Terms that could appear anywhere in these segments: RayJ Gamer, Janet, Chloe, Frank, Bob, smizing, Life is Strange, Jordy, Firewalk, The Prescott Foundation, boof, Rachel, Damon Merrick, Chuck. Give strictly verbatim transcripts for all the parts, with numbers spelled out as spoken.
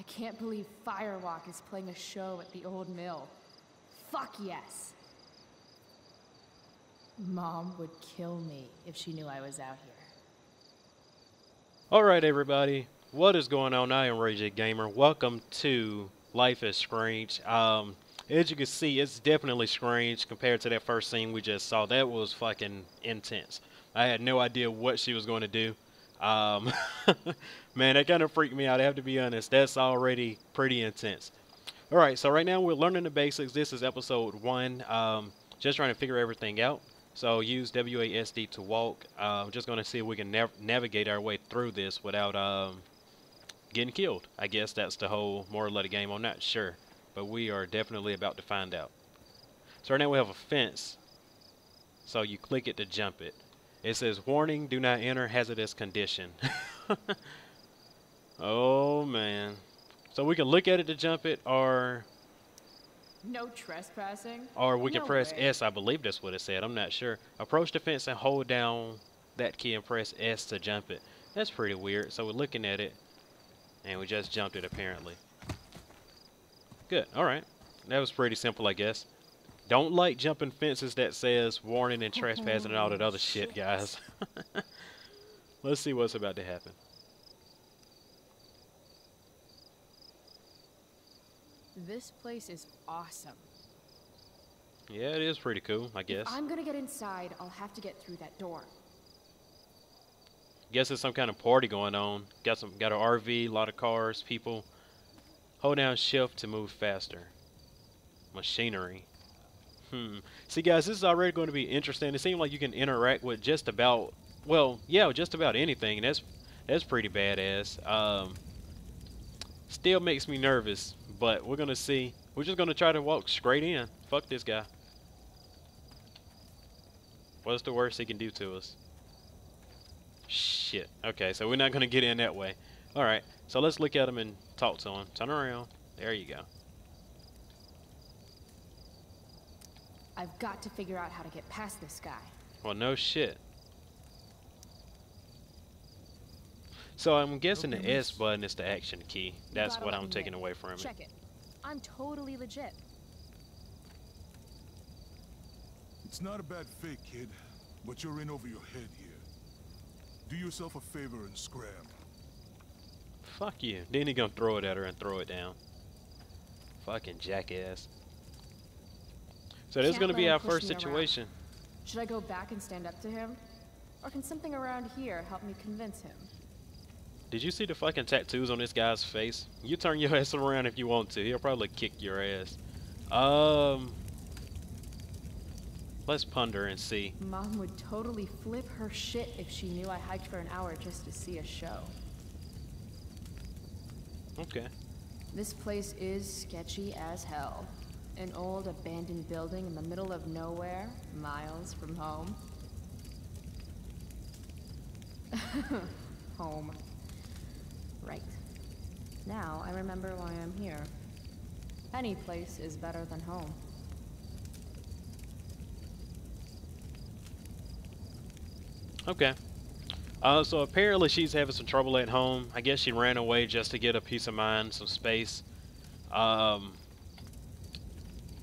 I can't believe Firewalk is playing a show at the old mill. Fuck yes! Mom would kill me if she knew I was out here. Alright everybody, what is going on? I am RayJ Gamer. Welcome to Life is Strange. Um, as you can see, it's definitely strange compared to that first scene we just saw. That was fucking intense. I had no idea what she was going to do. Um, man, that kind of freaked me out. I have to be honest. That's already pretty intense. All right, so right now we're learning the basics. This is episode one. Um, just trying to figure everything out. So use W A S D to walk. I'm uh, just going to see if we can nav navigate our way through this without um, getting killed. I guess that's the whole moral of the game. I'm not sure, but we are definitely about to find out. So right now we have a fence. So you click it to jump it. It says, warning, do not enter, hazardous condition. Oh, man. So we can look at it to jump it, or... no trespassing. Or we can no press way. S, I believe that's what it said. I'm not sure. Approach the fence and hold down that key and press S to jump it. That's pretty weird. So we're looking at it, and we just jumped it, apparently. Good. All right. That was pretty simple, I guess. Don't like jumping fences that says warning and trespassing and all that other shit, guys. Let's see what's about to happen. This place is awesome. Yeah, it is pretty cool, I guess. If I'm gonna get inside, I'll have to get through that door. Guess there's some kind of party going on. Got some, got an R V, a lot of cars, people. Hold down shift to move faster. Machinery. Hmm. See, guys, this is already going to be interesting. It seems like you can interact with just about, well, yeah, just about anything. And that's that's pretty badass. Um, still makes me nervous, but we're gonna see. We're just gonna try to walk straight in. Fuck this guy. What's the worst he can do to us? Shit. Okay, so we're not gonna get in that way. All right. So let's look at him and talk to him. Turn around. There you go. I've got to figure out how to get past this guy. Well, no shit. So I'm guessing the S button is the action key. That's what I'm taking away from it. Check it. I'm totally legit. It's not a bad fake, kid, but you're in over your head here. Do yourself a favor and scram. Fuck you. Then he gonna throw it at her and throw it down. Fucking jackass. So this is going to be our first situation. Should I go back and stand up to him? Or can something around here help me convince him? Did you see the fucking tattoos on this guy's face? You turn your ass around if you want to. He'll probably kick your ass. Um, let's ponder and see. Mom would totally flip her shit if she knew I hiked for an hour just to see a show. Okay. This place is sketchy as hell. An old abandoned building in the middle of nowhere, miles from home. Home. Right. Now I remember why I'm here. Any place is better than home. Okay. Uh, so apparently she's having some trouble at home. I guess she ran away just to get a peace of mind, some space. Um...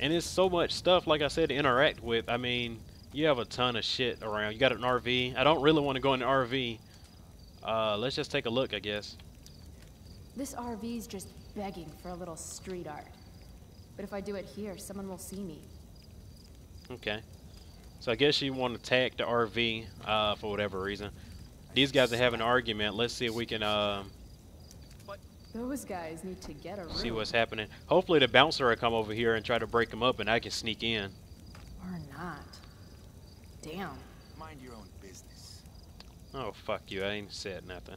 And it's so much stuff, like I said, to interact with. I mean, you have a ton of shit around. You got an R V. I don't really want to go in the R V. Uh, let's just take a look, I guess. This R V's just begging for a little street art. But if I do it here, someone will see me. Okay. So I guess you want to tag the R V uh, for whatever reason. These guys are having an argument. Let's see if we can... Uh, Those guys need to get a room. See what's happening. Hopefully the bouncer will come over here and try to break them up and I can sneak in. Or not. Damn. Mind your own business. Oh, fuck you. I ain't said nothing.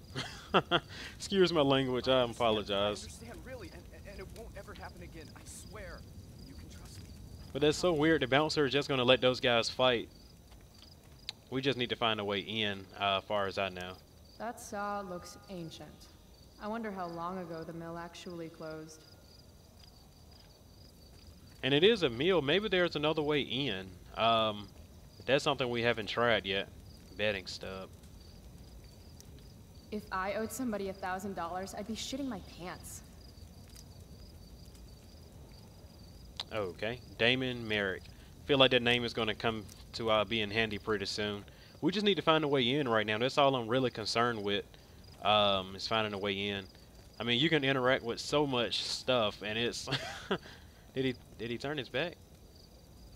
Excuse my language. I apologize. I understand, really, and, and it won't ever happen again. I swear. You can trust me. But that's so weird. The bouncer is just going to let those guys fight. We just need to find a way in, uh, as far as I know. That saw looks ancient. I wonder how long ago the mill actually closed. And it is a mill. Maybe there's another way in. Um, that's something we haven't tried yet. Betting stub. If I owed somebody a thousand dollars, I'd be shitting my pants. Okay, Damon Merrick. Feel like that name is going to come to uh, be in handy pretty soon. We just need to find a way in right now. That's all I'm really concerned with, um, is finding a way in. I mean, you can interact with so much stuff, and it's... did he did he turn his back?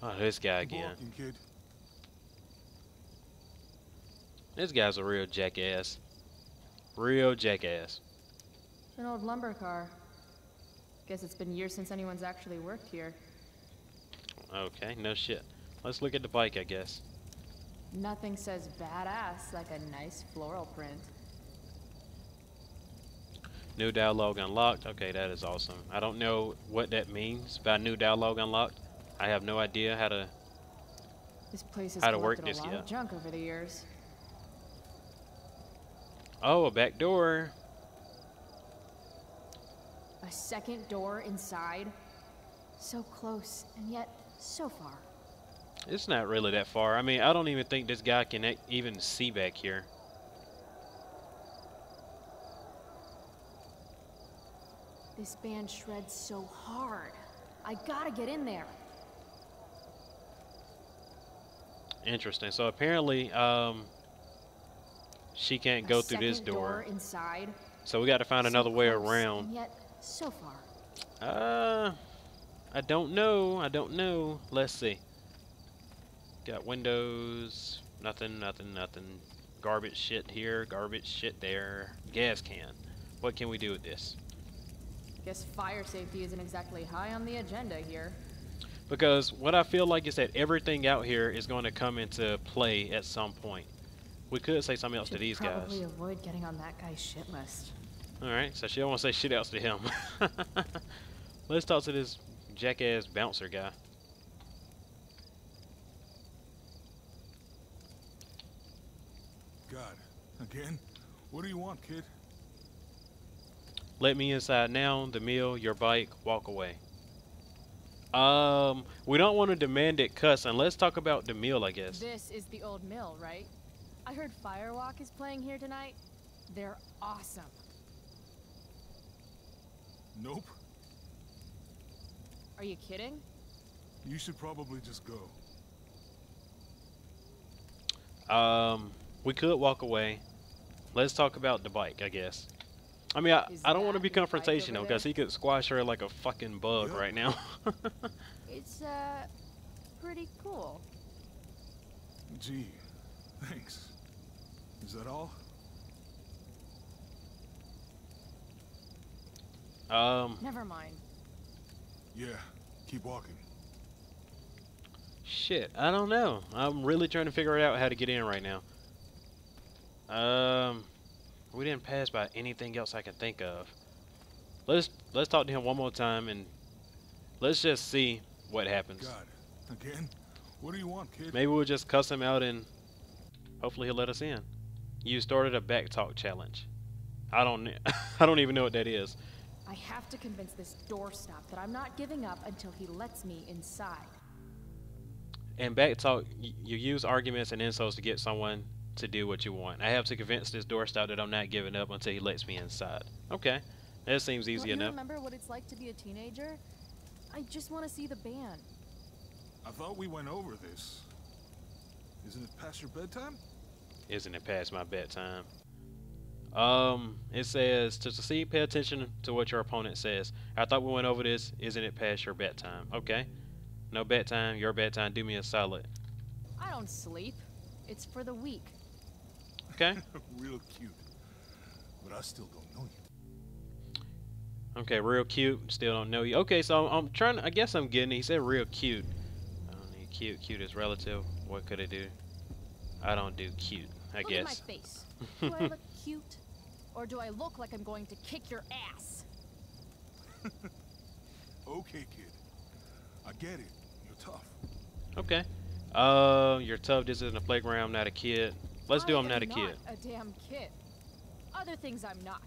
Oh, this guy again. Kid. This guy's a real jackass. Real jackass. An old lumber car. Guess it's been years since anyone's actually worked here. Okay, no shit. Let's look at the bike, I guess. Nothing says badass like a nice floral print. New dialogue unlocked. Okay, that is awesome. I don't know what that means by new dialogue unlocked. I have no idea how to this place is how to work this yet. Yeah. Junk over the years. Oh, a back door. A second door inside. So close and yet so far. It's not really that far. I mean, I don't even think this guy can even see back here. This band shreds so hard. I gotta get in there. Interesting. So apparently, um, she can't go through this door. door inside. So we got to find so another way around. Yet so far. Uh, I don't know. I don't know. Let's see. Got windows. Nothing. Nothing. Nothing. Garbage shit here. Garbage shit there. Gas can. What can we do with this? Guess fire safety isn't exactly high on the agenda here. Because what I feel like is that everything out here is going to come into play at some point. We could say something else Should to these probably guys. Probably avoid getting on that guy's shit list. All right, so she don't want to say shit else to him. Let's talk to this jackass bouncer guy. God, again? What do you want, kid? Let me inside now, the meal, your bike, walk away. Um, we don't want to demand it cuss, and let's talk about the meal, I guess. This is the old mill, right? I heard Firewalk is playing here tonight. They're awesome. Nope. Are you kidding? You should probably just go. Um, we could walk away. Let's talk about the bike, I guess. I mean, I, I don't want to be confrontational because he could squash her like a fucking bug yep. right now. It's, uh, pretty cool. Gee, thanks. Is that all? Um. Never mind. Yeah, keep walking. Shit, I don't know. I'm really trying to figure out how to get in right now. Um. We didn't pass by anything else I can think of. Let's let's talk to him one more time and let's just see what happens. God, again? What do you want, kid? Maybe we'll just cuss him out and hopefully he'll let us in. You started a back talk challenge. I don't I don't even know what that is. I have to convince this doorstop that I'm not giving up until he lets me inside. And back talk, you use arguments and insults to get someone to do what you want. I have to convince this doorstop that I'm not giving up until he lets me inside. Okay, that seems easy enough. Don't you remember what it's like to be a teenager? I just want to see the band. I thought we went over this. Isn't it past your bedtime? Isn't it past my bedtime? Um, it says to succeed, pay attention to what your opponent says. I thought we went over this. Isn't it past your bedtime? Okay, no bedtime. Your bedtime. Do me a solid. I don't sleep. It's for the weak. Okay. Real cute. But I still don't know you. Okay, real cute. Still don't know you. Okay, so I'm, I'm trying to, I guess I'm getting it. He said real cute. I don't need cute. Cute is relative. What could it do? I don't do cute, I look guess. Look at my face. Do I look cute? Or do I look like I'm going to kick your ass? Okay, kid. I get it. You're tough. Okay. Uh, you're tough. This isn't a playground. I'm not a kid. Let's do I'm not a kid. A damn kid. Other things I'm not.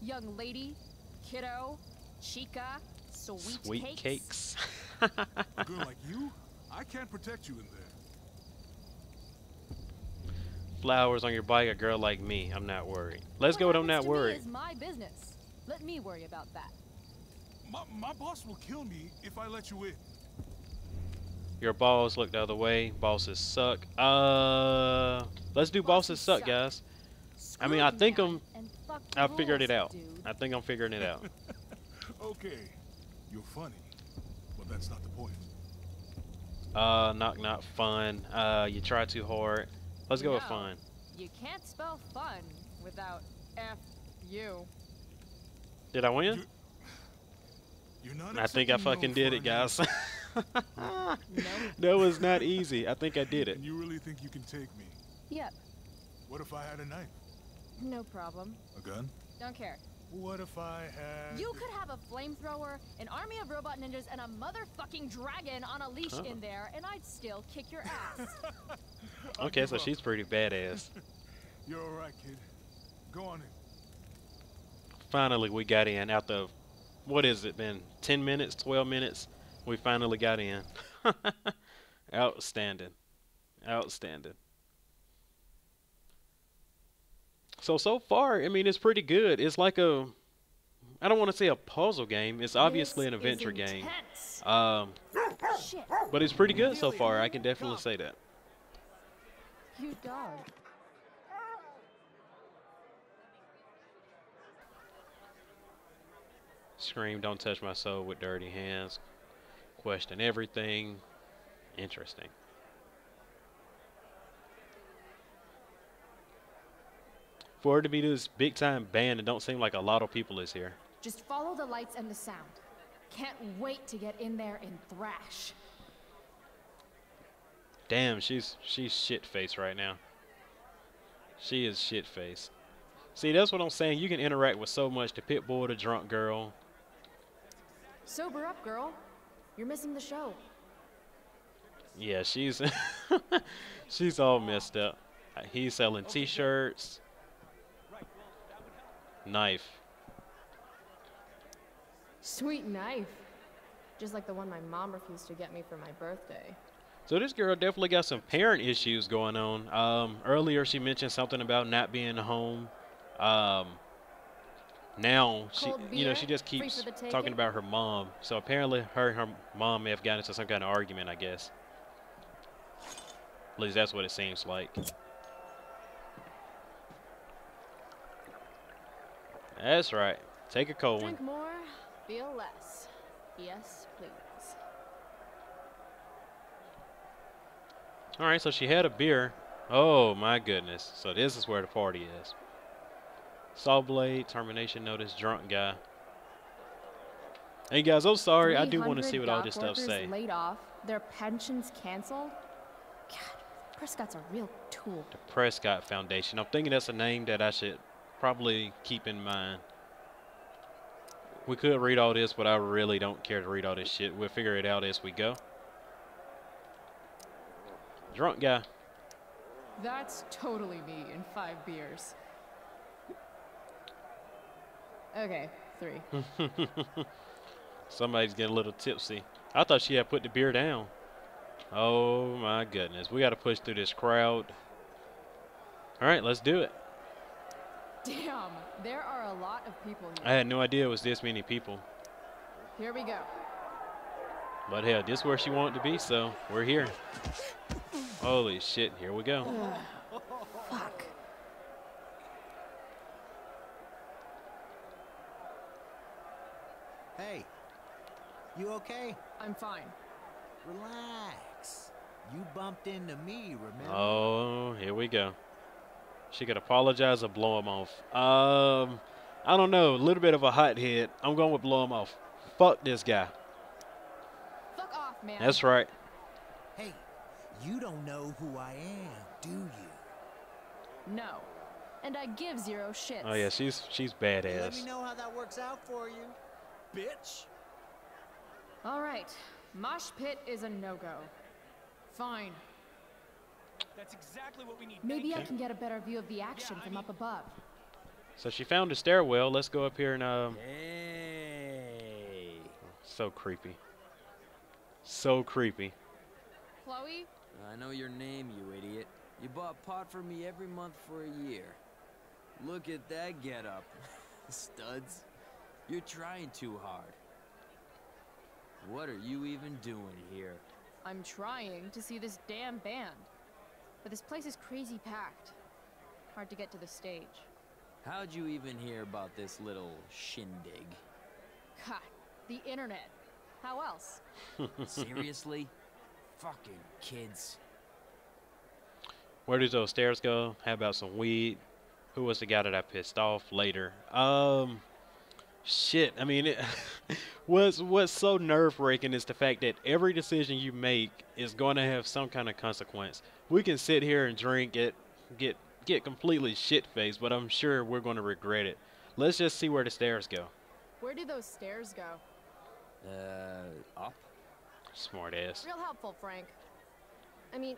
Young lady, kiddo, chica, sweet, sweet cakes. Sweet cakes. A girl like you? I can't protect you in there. Flowers on your bike, a girl like me. I'm not worried. Let's what go with I'm not worried. Is my business. Let me worry about that. My, my boss will kill me if I let you in. Your balls look the other way. Bosses suck. Uh, let's do bosses suck, guys. I mean, I think I'm. I figured it out. I think I'm figuring it out. Okay, you're funny, but that's not the point. Uh, knock, knock, fun. Uh, you try too hard. Let's go no, with fun. You can't spell fun without F U. Did I win? You're, you're not I think I fucking no did it, guys. That was not easy. I think I did it. And you really think you can take me? Yep. What if I had a knife? No problem. A gun? Don't care. What if I had... You could have a flamethrower, an army of robot ninjas, and a motherfucking dragon on a leash oh. in there, and I'd still kick your ass. Okay, so she's pretty badass. You're alright, kid. Go on in. Finally, we got in. After, what is it been? ten minutes? twelve minutes? We finally got in. Outstanding. Outstanding. So, so far, I mean, it's pretty good. It's like a, I don't want to say a puzzle game. It's obviously this an adventure game. Um, Shit. But it's pretty good so far. I can definitely say that. You dog. Scream, don't touch my soul with dirty hands. Question everything. Interesting. For her to be this big-time band, it don't seem like a lot of people is here. Just follow the lights and the sound. Can't wait to get in there and thrash. Damn, she's she's shit-faced right now. She is shit-faced. See, that's what I'm saying. You can interact with so much. The pit bull, the drunk girl. Sober up, girl. You're missing the show. Yeah, she's she's all messed up. He's selling T-shirts. Knife. Sweet knife. Just like the one my mom refused to get me for my birthday. So this girl definitely got some parent issues going on. Um, earlier she mentioned something about not being home. Um, now she, you know, she just keeps talking about her mom. So apparently her and her mom may have gotten into some kind of argument, I guess. At least that's what it seems like. That's right. Take a cold Drink one. Drink more, feel less. Yes, please. All right, so she had a beer. Oh, my goodness. So this is where the party is. Saw blade, termination notice, drunk guy. Hey, guys, I'm sorry. I do want to see what all this stuff say. Laid off, their pensions canceled? God, Prescott's a real tool. The Prescott Foundation. I'm thinking that's a name that I should... probably keep in mind. We could read all this, but I really don't care to read all this shit. We'll figure it out as we go. Drunk guy. That's totally me in five beers. Okay, three. Somebody's getting a little tipsy. I thought she had put the beer down. Oh my goodness. We got to push through this crowd. All right, let's do it. Damn, there are a lot of people here. I had no idea it was this many people. Here we go. But hell, this is where she wanted to be, so we're here. Holy shit, here we go. Ugh. Fuck. Hey, you okay? I'm fine. Relax. You bumped into me, remember? Oh, here we go. She could apologize or blow him off. Um, I don't know. A little bit of a hothead. I'm going with blow him off. Fuck this guy. Fuck off, man. That's right. Hey, you don't know who I am, do you? No. And I give zero shits. Oh yeah, she's she's badass. Hey, let me know how that works out for you, bitch. All right, mosh pit is a no-go. Fine. That's exactly what we need. Maybe okay. I can get a better view of the action yeah, from up above. So she found a stairwell. Let's go up here and um. Hey. So creepy. So creepy. Chloe. I know your name, you idiot. You bought pot for me every month for a year. Look at that getup, studs. You're trying too hard. What are you even doing here? I'm trying to see this damn band. But this place is crazy packed. Hard to get to the stage. How'd you even hear about this little shindig? God, the internet. How else? Seriously? Fucking kids. Where do those stairs go? How about some weed? Who was the guy that I pissed off later? Um, shit. I mean, it what's, what's so nerve-wracking is the fact that every decision you make is going to have some kind of consequence. We can sit here and drink it, get get completely shit-faced, but I'm sure we're going to regret it. Let's just see where the stairs go. Where do those stairs go? Uh, up. Smart ass. Real helpful, Frank. I mean.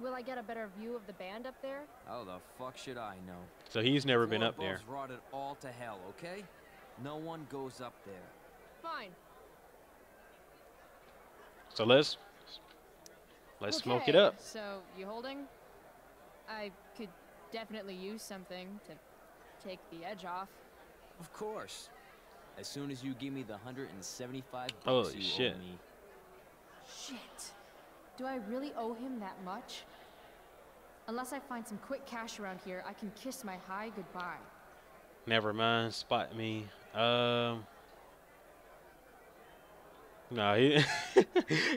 Will I get a better view of the band up there? Oh, the fuck should I know? So he's never been up there. Rotted all to hell, okay? No one goes up there. Fine. So let's let's okay, smoke it up. So you holding? I could definitely use something to take the edge off. Of course. As soon as you give me the hundred and seventy-five bucks Holy you shit. owe me. Shit. Do I really owe him that much? Unless I find some quick cash around here, I can kiss my high goodbye. Never mind, spot me. Um, no, he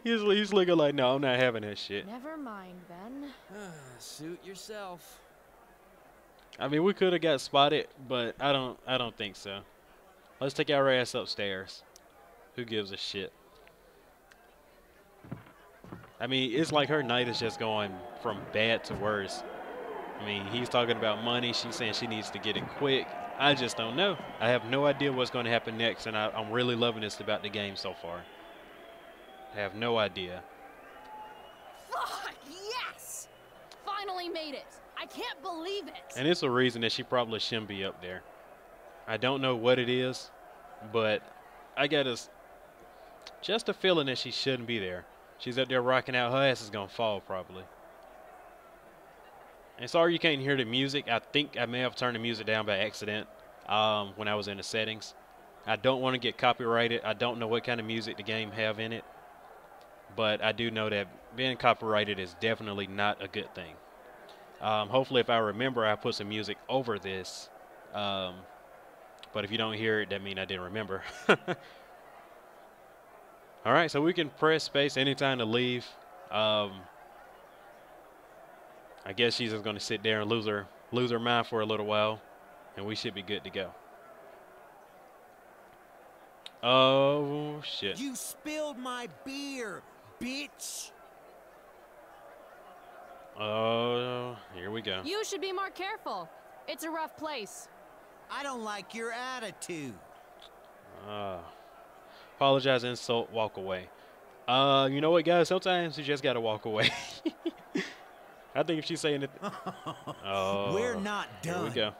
he's, he's looking like, no, I'm not having that shit. Never mind, then. Suit yourself. I mean, we could have got spotted, but I don't, I don't think so. Let's take our ass upstairs. Who gives a shit? I mean, it's like her night is just going from bad to worse. I mean, he's talking about money. She's saying she needs to get it quick. I just don't know. I have no idea what's going to happen next, and I, I'm really loving this about the game so far. I have no idea. Fuck, yes! Finally made it. I can't believe it. And it's a reason that she probably shouldn't be up there. I don't know what it is, but I got a, just a feeling that she shouldn't be there. She's up there rocking out. Her ass is going to fall probably. And sorry you can't hear the music. I think I may have turned the music down by accident um, when I was in the settings. I don't want to get copyrighted. I don't know what kind of music the game have in it. But I do know that being copyrighted is definitely not a good thing. Um, hopefully if I remember, I put some music over this. Um, but if you don't hear it, that means I didn't remember. All right, so we can press space anytime to leave. Um, I guess she's just going to sit there and lose her, lose her mind for a little while, and we should be good to go. Oh, shit. You spilled my beer, bitch. Oh, here we go. You should be more careful. It's a rough place. I don't like your attitude. Oh. Uh. Apologize, insult, walk away. Uh, you know what, guys? Sometimes you just gotta walk away. I think if she's saying it, oh, we're not done. Here we go.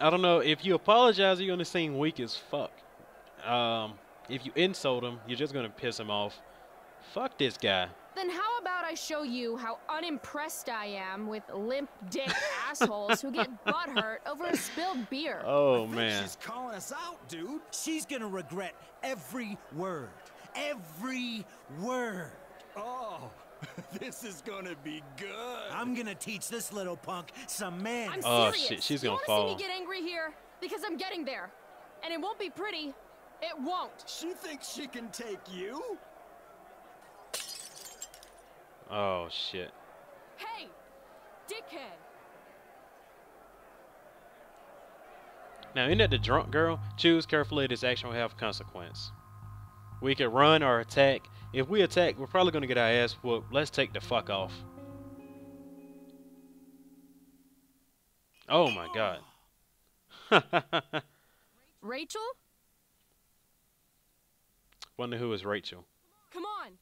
I don't know. If you apologize, you're gonna seem weak as fuck. Um, if you insult him, you're just gonna piss him off. Fuck this guy. Then how about I show you how unimpressed I am with limp dick assholes who get butthurt over a spilled beer? Oh, man. She's calling us out, dude. She's going to regret every word. Every word. Oh, this is going to be good. I'm going to teach this little punk some manners. Oh, shit. She's going to fall. You want to see me get angry here? Because I'm getting there. And it won't be pretty. It won't. She thinks she can take you? Oh, shit. Hey, dickhead. Now, isn't that the drunk girl? Choose carefully, this action will have consequence. We could run or attack. If we attack, we're probably going to get our ass whooped. Let's take the fuck off. Oh, my God. Rachel? Wonder who is Rachel. Come on.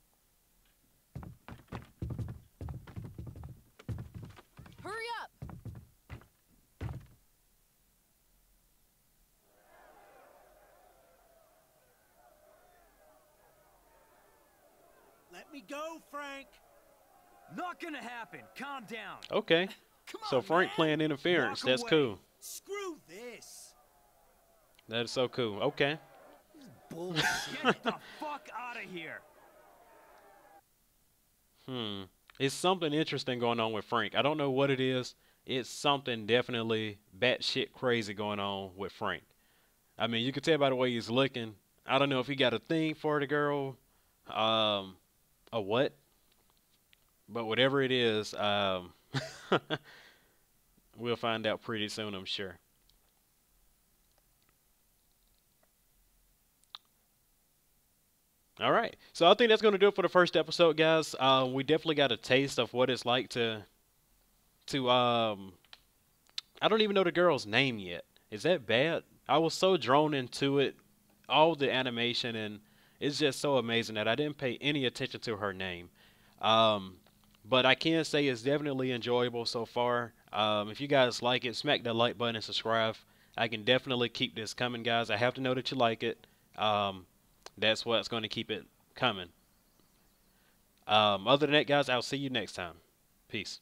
Hurry up! Let me go, Frank! Not gonna happen. Calm down. Okay. Come on, so Frank man. Playing interference. Walk That's away. Cool. Screw this. That is so cool. Okay. Bullshit. Get the fuck out of here. Hmm. It's something interesting going on with Frank. I don't know what it is. It's something definitely batshit crazy going on with Frank. I mean, you can tell by the way he's looking. I don't know if he got a thing for the girl, um, a what, but whatever it is, um, we'll find out pretty soon, I'm sure. All right, so I think that's going to do it for the first episode, guys. Uh, we definitely got a taste of what it's like to, to um, I don't even know the girl's name yet. Is that bad? I was so drawn into it, all the animation, and it's just so amazing that I didn't pay any attention to her name. Um, but I can say it's definitely enjoyable so far. Um, if you guys like it, smack that like button and subscribe. I can definitely keep this coming, guys. I have to know that you like it. Um, that's what's going to keep it coming. Um, other than that, guys, I'll see you next time. Peace.